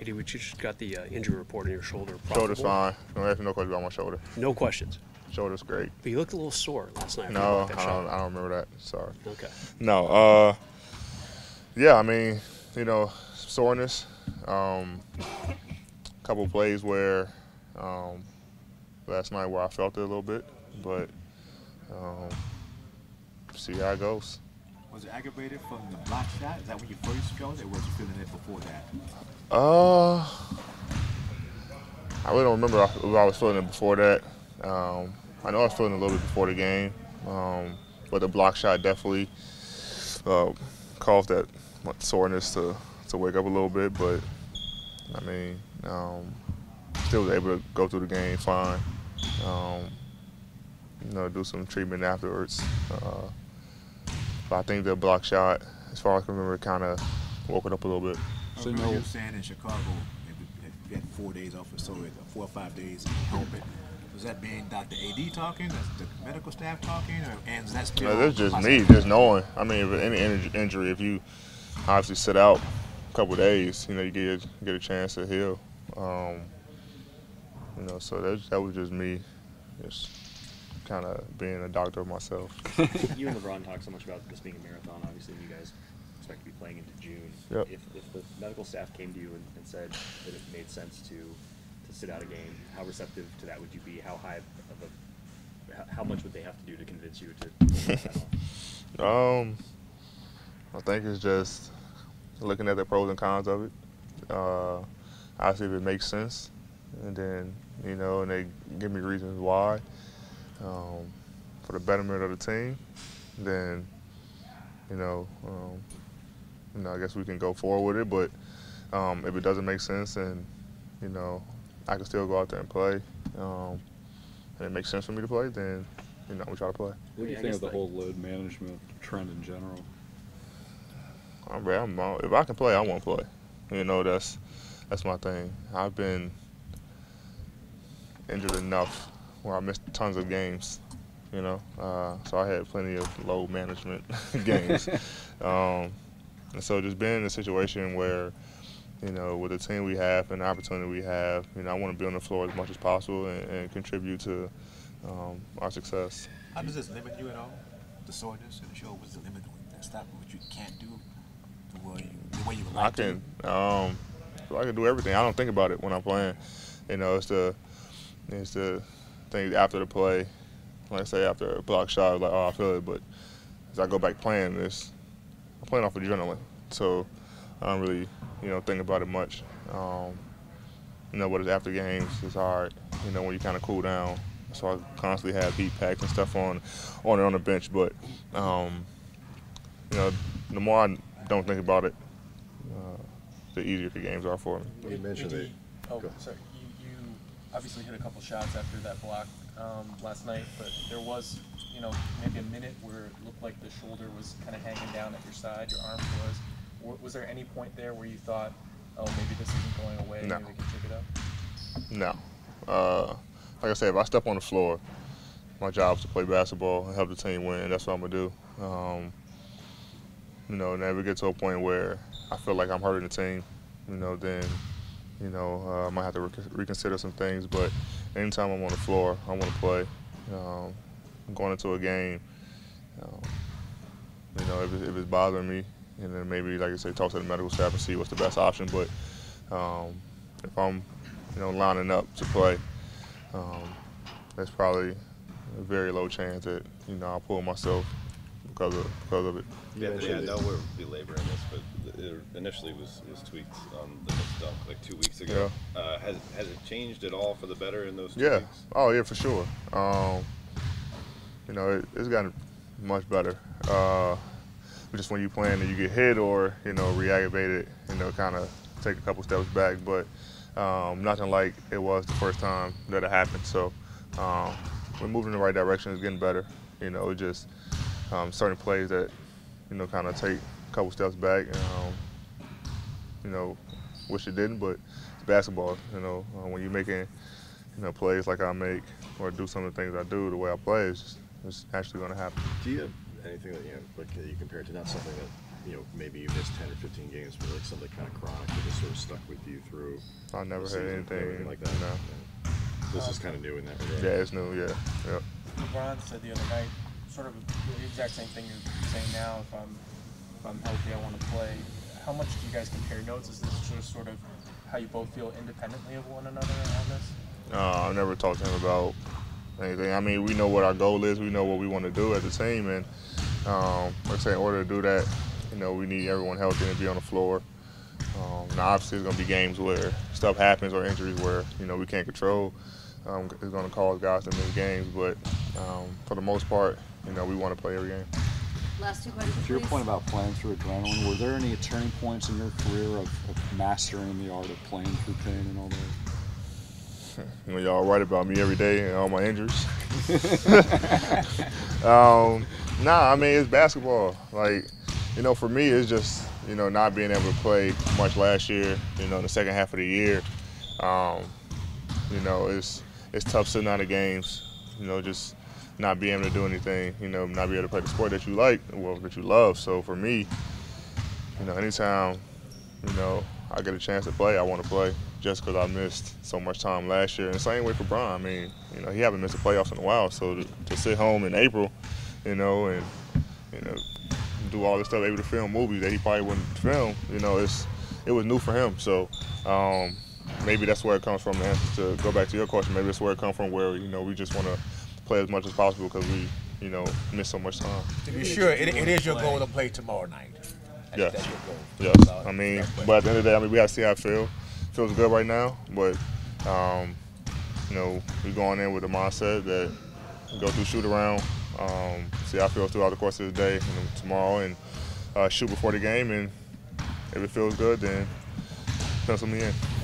AD, we just got the injury report on your shoulder. Probable. Shoulder's fine. Don't ask me no questions about my shoulder. No questions. Shoulder's great. But you looked a little sore last night. No, I don't remember that. Sorry. Okay. No. Yeah, I mean, you know, soreness. A couple of plays where last night where I felt it a little bit, but see how it goes. Was it aggravated from the block shot? Is that when you first showed it, or was you feeling it before that? I really don't remember if I was feeling it before that. I know I was feeling it a little bit before the game, but the block shot definitely caused that soreness to wake up a little bit. But I mean, still was able to go through the game fine. You know, do some treatment afterwards. But I think the block shot, as far as I can remember, kind of woke it up a little bit. So you were saying in Chicago, you had 4 days off or so, 4 or 5 days to help it. Was that being Dr. AD talking, the medical staff talking, and that's still? No, that's just me, just knowing. I mean, if any injury, if you obviously sit out a couple of days, you know, you get a chance to heal. You know, so that was just me, just kind of being a doctor myself. You and LeBron talk so much about this being a marathon. Obviously, you guys expect to be playing into June. Yep. If the medical staff came to you and said that it made sense to sit out a game, how receptive to that would you be? How high of a, how much would they have to do to convince you to take that off? I think it's just looking at the pros and cons of it. Obviously, if it makes sense, and then, you know, and they give me reasons why for the betterment of the team, then, you know, I guess we can go forward with it. But if it doesn't make sense, and, you know, I can still go out there and play, and it makes sense for me to play, then, you know, we try to play. What do you think of the whole load management trend in general? I mean, if I can play, I want to play. You know, that's my thing. I've been injured enough where I missed tons of games, you know. So I had plenty of load management games. And so just being in a situation where, you know, with the team we have and the opportunity we have, you know, I want to be on the floor as much as possible and contribute to our success. How does this limit you at all? The soreness and the show was the limit that stopped what you can't do the way you would like to? I can do everything. I don't think about it when I'm playing. You know, it's the thing after the play. Like I say, after a block shot, I was like, oh, I feel it. But as I go back playing this, I'm playing off adrenaline. So I don't really, you know, think about it much. You know, but it's after games, it's hard. You know, when you kind of cool down. So I constantly have heat packs and stuff on the bench. But, you know, the more I don't think about it, the easier the games are for me. You mentioned it. Oh, sorry. You obviously hit a couple shots after that block last night, but there was, you know, maybe a minute where it looked like the shoulder was kind of hanging down at your side, your arm was. Was there any point there where you thought, oh, maybe this isn't going away, no, maybe we can pick it up? No. Like I said, if I step on the floor, my job is to play basketball and help the team win, and that's what I'm going to do. You know, never get to a point where I feel like I'm hurting the team, you know, then, you know, I might have to reconsider some things. But anytime I'm on the floor, I want to play. Going into a game, you know, if it's bothering me, and then maybe, like I say, talk to the medical staff and see what's the best option. But if I'm, you know, lining up to play, there's probably a very low chance that, you know, I'll pull myself because of it. Yeah, I know we're belaboring this, but it initially was tweaked on the missed dunk like 2 weeks ago. Yeah. Has it changed at all for the better in those 2 weeks? Yeah. Oh, yeah, for sure. You know, it's gotten much better. Just when you're playing and you get hit or, you know, re-aggravated, you know, kind of take a couple steps back. But nothing like it was the first time that it happened. So we're moving in the right direction. It's getting better. You know, it's just certain plays that, you know, kind of take a couple steps back. And, you know, wish it didn't, but it's basketball. You know, when you're making, you know, plays like I make or do some of the things I do, the way I play, it's actually going to happen. Do you have anything that you compare it to not something that you know, maybe you missed 10 or 15 games for like something kind of chronic that just sort of stuck with you through. I never had anything like that. No. Yeah. This is kind of new in that regard. Yeah, it's new, yeah. Yep. LeBron said the other night, sort of the exact same thing you're saying now, if I'm healthy, I want to play. How much do you guys compare notes? Is this just sort of how you both feel independently of one another on this? No, I've never talked to him about anything. I mean, we know what our goal is. We know what we want to do as a team. And like I say, in order to do that, you know, we need everyone healthy and be on the floor. Now, obviously, there's going to be games where stuff happens or injuries where, you know, we can't control. It's going to cause guys to miss games. But for the most part, you know, we want to play every game. Last two questions, to your point about playing through adrenaline, were there any turning points in your career of mastering the art of playing through pain and all that? Well, y'all write about me every day and all my injuries. Nah, I mean, it's basketball. Like, you know, for me, it's just, you know, not being able to play much last year, you know, the second half of the year. You know, it's tough sitting out of games, you know, just not being able to do anything, you know, not being able to play the sport that you like, well, that you love. So for me, you know, anytime, you know, I get a chance to play, I want to play just because I missed so much time last year. And the same way for Bron. I mean, you know, he haven't missed the playoffs in a while. So to sit home in April, you know, and, you know, do all this stuff, able to film movies that he probably wouldn't film, you know, it was new for him. So maybe that's where it comes from, man. To go back to your question, maybe that's where it comes from, where, you know, we just want to play as much as possible because we, you know, miss so much time. To be sure, it is your goal to play tomorrow night. Yeah. That's your goal. Yes. I mean, but at the end of the day, I mean, we gotta see how it feels. Feels good right now, but you know, we're going in with a mindset that we go through shoot around, see how it feels throughout the course of the day and tomorrow, and shoot before the game. And if it feels good, then pencil me in.